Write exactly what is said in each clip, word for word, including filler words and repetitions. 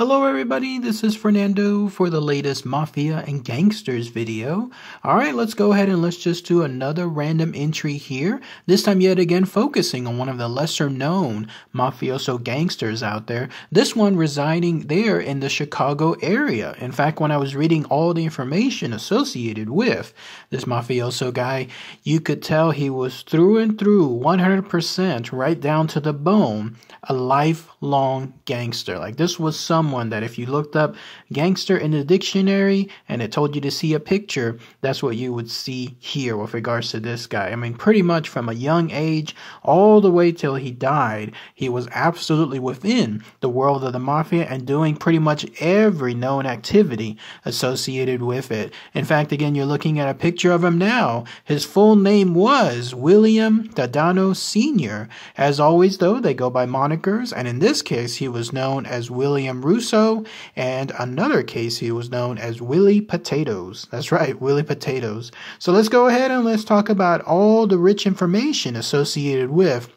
Hello everybody, this is Fernando for the latest Mafia and Gangsters video. Alright, let's go ahead and let's just do another random entry here. This time yet again focusing on one of the lesser known mafioso gangsters out there. This one residing there in the Chicago area. In fact, when I was reading all the information associated with this mafioso guy, you could tell he was through and through, one hundred percent, right down to the bone, a lifelong gangster. Like this was someone Someone that if you looked up gangster in the dictionary and it told you to see a picture, that's what you would see here with regards to this guy. I mean, pretty much from a young age all the way till he died, he was absolutely within the world of the mafia and doing pretty much every known activity associated with it. In fact, again, you're looking at a picture of him now. His full name was William Daddano Senior As always, though, they go by monikers, and in this case, he was known as William Russo. Russo, and another case he was known as Willie Potatoes. That's right, Willie Potatoes. So let's go ahead and let's talk about all the rich information associated with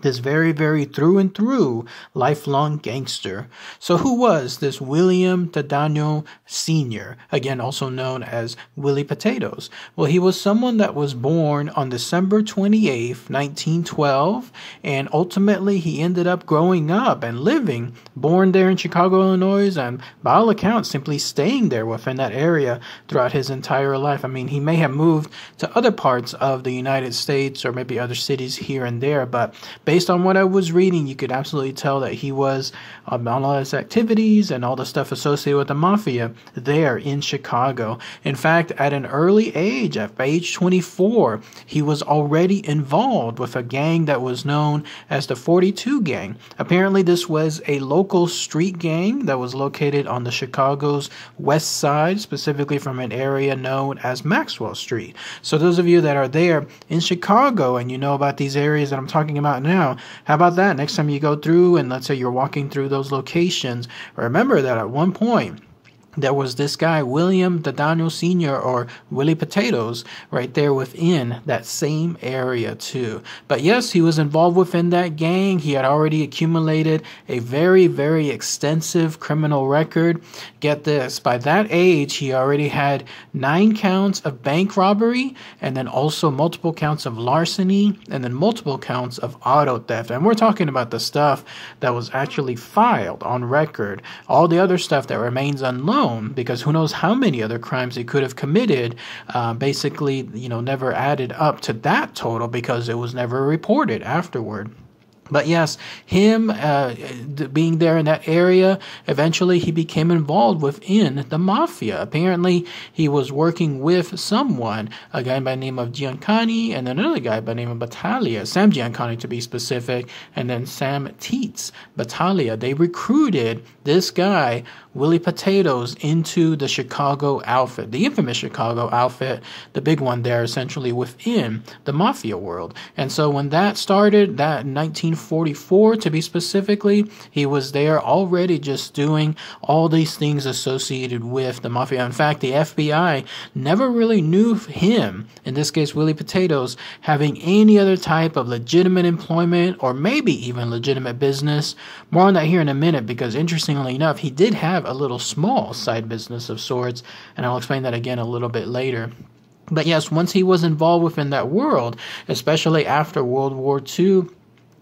this very, very through and through lifelong gangster. So who was this William Daddano Senior, again also known as Willie Potatoes? Well, he was someone that was born on December twenty-eighth, nineteen twelve, and ultimately he ended up growing up and living, born there in Chicago, Illinois, and by all accounts simply staying there within that area throughout his entire life. I mean, he may have moved to other parts of the United States or maybe other cities here and there, but based on what I was reading, you could absolutely tell that he was um, on all his activities and all the stuff associated with the mafia there in Chicago. In fact, at an early age, at age twenty-four, he was already involved with a gang that was known as the forty-two Gang. Apparently, this was a local street gang that was located on the Chicago's west side, specifically from an area known as Maxwell Street. So those of you that are there in Chicago and you know about these areas that I'm talking about now, how about that? Next time you go through and let's say you're walking through those locations, remember that at one point there was this guy, William Daddano Senior or Willie Potatoes, right there within that same area too. But yes, he was involved within that gang. He had already accumulated a very, very extensive criminal record. Get this, by that age, he already had nine counts of bank robbery and then also multiple counts of larceny and then multiple counts of auto theft. And we're talking about the stuff that was actually filed on record. All the other stuff that remains unloaned, because who knows how many other crimes he could have committed, uh, basically, you know, never added up to that total because it was never reported afterward. But yes, him uh, being there in that area, eventually he became involved within the mafia. Apparently, he was working with someone, a guy by the name of Giancana and another guy by the name of Battaglia, Sam Giancana to be specific, and then Sam Teets Battaglia. They recruited this guy, Willie Potatoes, into the Chicago outfit, the infamous Chicago outfit, the big one there essentially within the mafia world. And so when that started, that nineteen forty-four to be specifically, he was there already just doing all these things associated with the mafia. In fact, the F B I never really knew him, in this case Willie Potatoes, having any other type of legitimate employment or maybe even legitimate business. More on that here in a minute, because interestingly enough, he did have a little small side business of sorts, and I'll explain that again a little bit later. But yes, once he was involved within that world, especially after World War Two,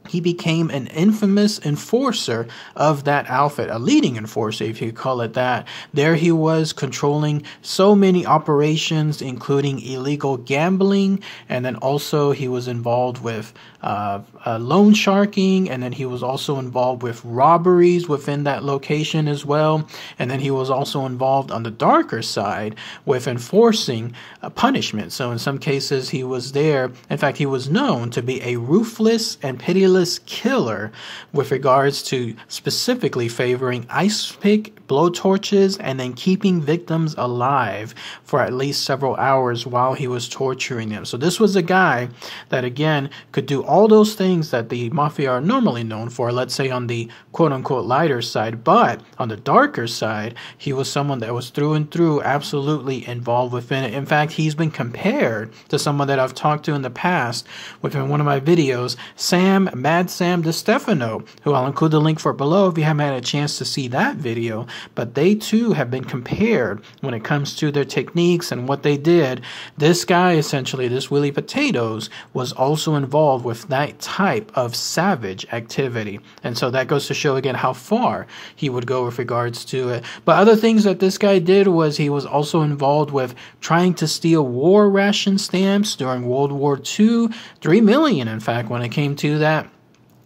he became an infamous enforcer of that outfit, a leading enforcer, if you call it that. There he was controlling so many operations, including illegal gambling, and then also he was involved with uh, uh, loan sharking, and then he was also involved with robberies within that location as well, and then he was also involved on the darker side with enforcing uh, punishment. So in some cases he was there, in fact he was known to be a ruthless and pitiless killer with regards to specifically favoring ice pick, blowtorches, and then keeping victims alive for at least several hours while he was torturing them. So this was a guy that again could do all those things that the mafia are normally known for, let's say on the quote-unquote lighter side, but on the darker side, he was someone that was through and through absolutely involved within it. In fact, he's been compared to someone that I've talked to in the past within one of my videos, Sam Mad Sam De Stefano, who I'll include the link for below if you haven't had a chance to see that video, but they too have been compared when it comes to their techniques and what they did. This guy, essentially, this Willie Potatoes, was also involved with that type of savage activity. And so that goes to show again how far he would go with regards to it. But other things that this guy did was he was also involved with trying to steal war ration stamps during World War Two, three million in fact when it came to that.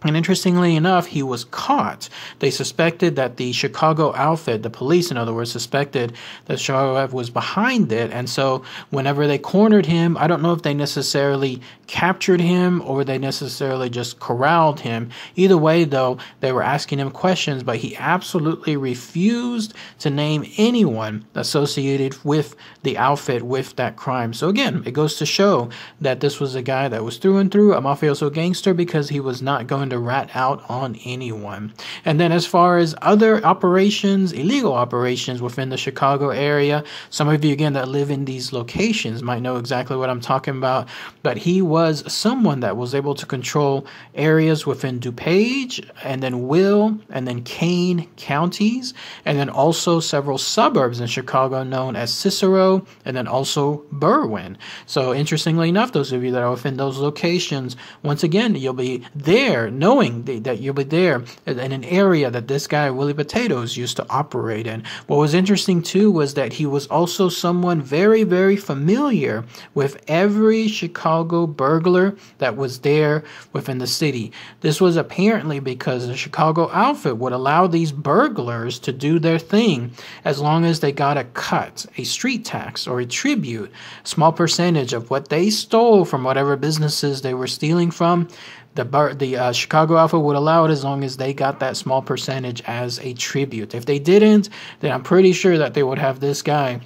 And interestingly enough, he was caught. They suspected that the Chicago outfit, the police in other words, suspected that Chicago was behind it. And so whenever they cornered him, I don't know if they necessarily captured him or they necessarily just corralled him. Either way, though, they were asking him questions, but he absolutely refused to name anyone associated with the outfit with that crime. So again, it goes to show that this was a guy that was through and through a mafioso gangster because he was not going to rat out on anyone. And then as far as other operations, illegal operations within the Chicago area, some of you again that live in these locations might know exactly what I'm talking about, but he was someone that was able to control areas within DuPage and then Will and then Kane counties, and then also several suburbs in Chicago known as Cicero and then also Berwyn. So interestingly enough, those of you that are within those locations, once again, you'll be there knowing that you were there in an area that this guy, Willie Potatoes, used to operate in. What was interesting, too, was that he was also someone very, very familiar with every Chicago burglar that was there within the city. This was apparently because the Chicago outfit would allow these burglars to do their thing as long as they got a cut, a street tax, or a tribute, a small percentage of what they stole from whatever businesses they were stealing from. The, bar, the uh, Chicago outfit would allow it as long as they got that small percentage as a tribute. If they didn't, then I'm pretty sure that they would have this guy,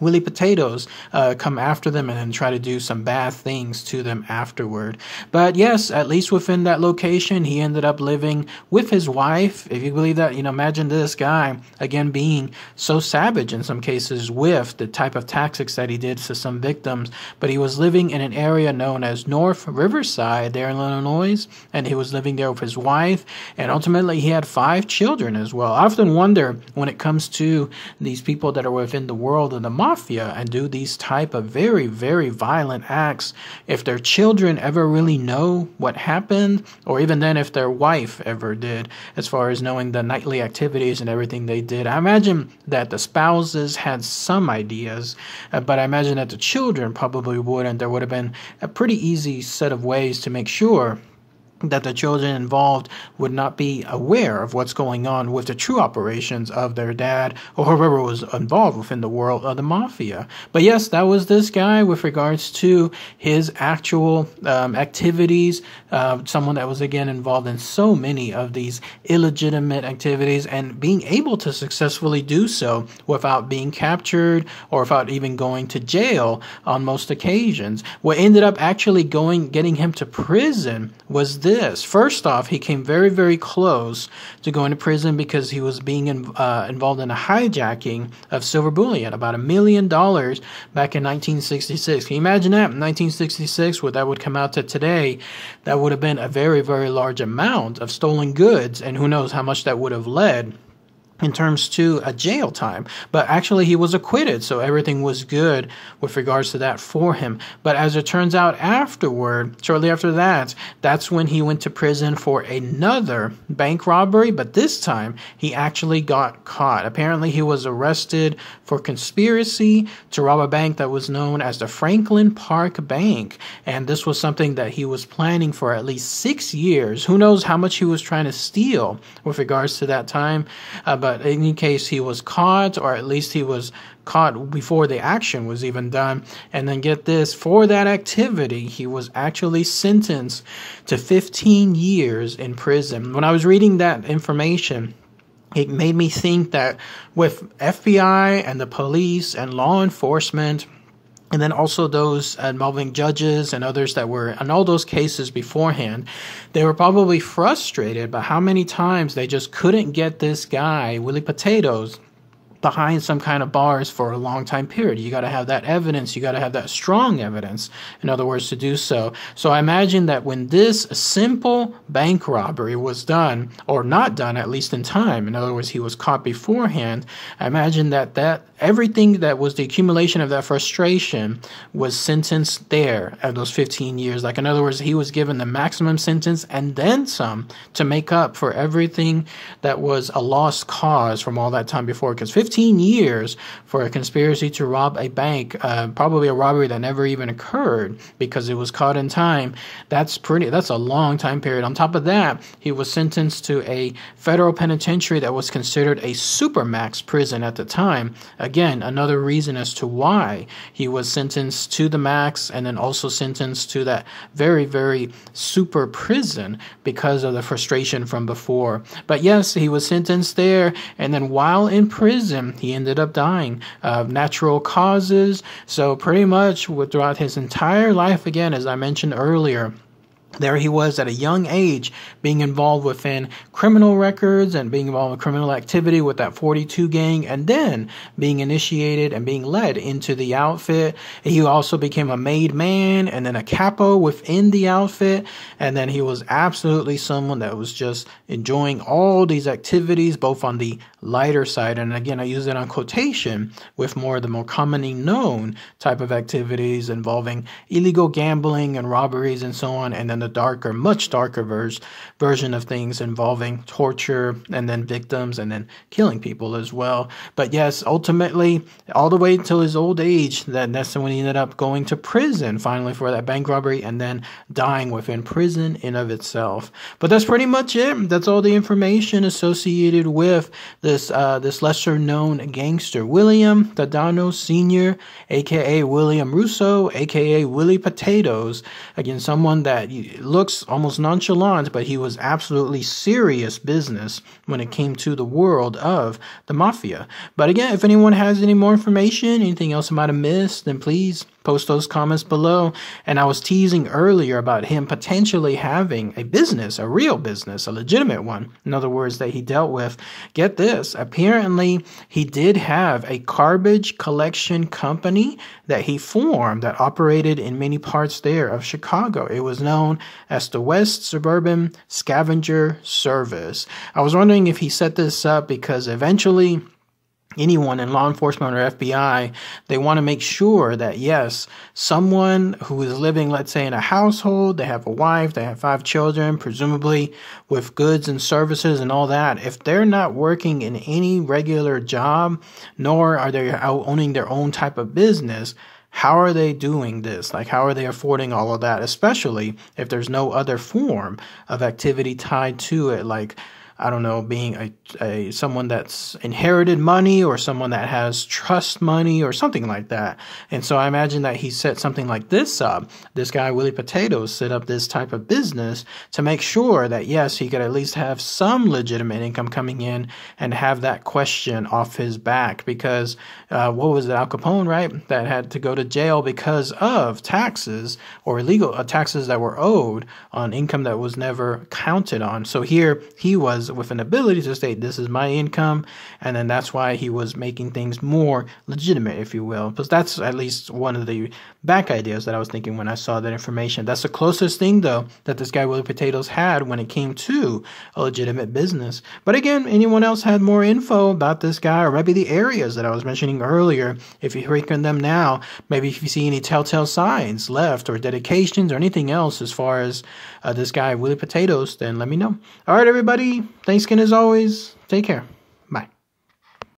Willie Potatoes, uh, come after them and then try to do some bad things to them afterward. But yes, at least within that location, he ended up living with his wife. If you believe that, you know, imagine this guy, again, being so savage in some cases with the type of tactics that he did to some victims. But he was living in an area known as North Riverside there in Illinois, and he was living there with his wife. And ultimately, he had five children as well. I often wonder when it comes to these people that are within the world of the mob mafia and do these type of very, very violent acts, if their children ever really know what happened, or even then if their wife ever did, as far as knowing the nightly activities and everything they did. I imagine that the spouses had some ideas, but I imagine that the children probably wouldn't. There would have been a pretty easy set of ways to make sure that the children involved would not be aware of what's going on with the true operations of their dad or whoever was involved within the world of the mafia. But yes, that was this guy with regards to his actual um, activities, uh, someone that was again involved in so many of these illegitimate activities and being able to successfully do so without being captured or without even going to jail on most occasions. What ended up actually going getting him to prison was this. This. First off, he came very, very close to going to prison because he was being in, uh, involved in a hijacking of silver bullion, about a million dollars back in nineteen sixty-six. Can you imagine that? In nineteen sixty-six, what that would come out to today, that would have been a very, very large amount of stolen goods, and who knows how much that would have led in terms to a jail time. But actually he was acquitted, so everything was good with regards to that for him. But as it turns out afterward, shortly after that, that's when he went to prison for another bank robbery, but this time he actually got caught. Apparently he was arrested for conspiracy to rob a bank that was known as the Franklin Park Bank, and this was something that he was planning for at least six years. Who knows how much he was trying to steal with regards to that time, uh, but But in any case, he was caught, or at least he was caught before the action was even done. And then get this, for that activity, he was actually sentenced to fifteen years in prison. When I was reading that information, it made me think that with F B I and the police and law enforcement And then also those involving judges and others that were in all those cases beforehand, they were probably frustrated by how many times they just couldn't get this guy, Willie Potatoes, behind some kind of bars for a long time period. You got to have that evidence. You got to have that strong evidence, in other words, to do so. So I imagine that when this simple bank robbery was done, or not done, at least in time, in other words, he was caught beforehand, I imagine that that everything that was the accumulation of that frustration was sentenced there at those fifteen years. Like, in other words, he was given the maximum sentence and then some to make up for everything that was a lost cause from all that time before, because fifteen years for a conspiracy to rob a bank, uh, probably a robbery that never even occurred because it was caught in time. That's pretty, that's a long time period. On top of that, he was sentenced to a federal penitentiary that was considered a supermax prison at the time. Again, another reason as to why he was sentenced to the max and then also sentenced to that very, very super prison because of the frustration from before. But yes, he was sentenced there, and then while in prison, he ended up dying of natural causes. So pretty much throughout his entire life, again, as I mentioned earlier, there he was at a young age being involved within criminal records and being involved in criminal activity with that forty-two gang, and then being initiated and being led into the outfit. He also became a made man and then a capo within the outfit. And then he was absolutely someone that was just enjoying all these activities, both on the lighter side. And again, I use it on quotation with more of the more commonly known type of activities involving illegal gambling and robberies and so on. And then the darker, much darker vers version of things involving torture and then victims and then killing people as well. But yes, ultimately, all the way until his old age, that, that's when he ended up going to prison finally for that bank robbery and then dying within prison in of itself. But that's pretty much it. That's all the information associated with this uh, this lesser-known gangster, William Daddano Senior, a k a. William Russo, a k a. Willie Potatoes. Again, someone that you looks almost nonchalant, but he was absolutely serious business when it came to the world of the mafia. But again, if anyone has any more information, anything else I might have missed, then please post those comments below. And I was teasing earlier about him potentially having a business, a real business, a legitimate one, in other words, that he dealt with. Get this, apparently he did have a garbage collection company that he formed that operated in many parts there of Chicago. It was known as the West Suburban Scavenger Service. I was wondering if he set this up because eventually anyone in law enforcement or F B I, they want to make sure that, yes, someone who is living, let's say, in a household, they have a wife, they have five children, presumably with goods and services and all that, if they're not working in any regular job, nor are they out owning their own type of business, how are they doing this? Like, how are they affording all of that, especially if there's no other form of activity tied to it, like, I don't know, being a, a someone that's inherited money or someone that has trust money or something like that. And so I imagine that he set something like this up. This guy, Willie Potatoes, set up this type of business to make sure that, yes, he could at least have some legitimate income coming in and have that question off his back. Because uh, what was it, Al Capone, right, that had to go to jail because of taxes or illegal uh, taxes that were owed on income that was never counted on. So here he was with an ability to state, this is my income, and then that's why he was making things more legitimate, if you will. Because that's at least one of the back ideas that I was thinking when I saw that information. That's the closest thing, though, that this guy Willie Potatoes had when it came to a legitimate business. But again, anyone else had more info about this guy, or maybe the areas that I was mentioning earlier, if you're hearing them now, maybe if you see any telltale signs left or dedications or anything else as far as uh, this guy Willie Potatoes, then let me know. All right, everybody, thanks again as always. Take care.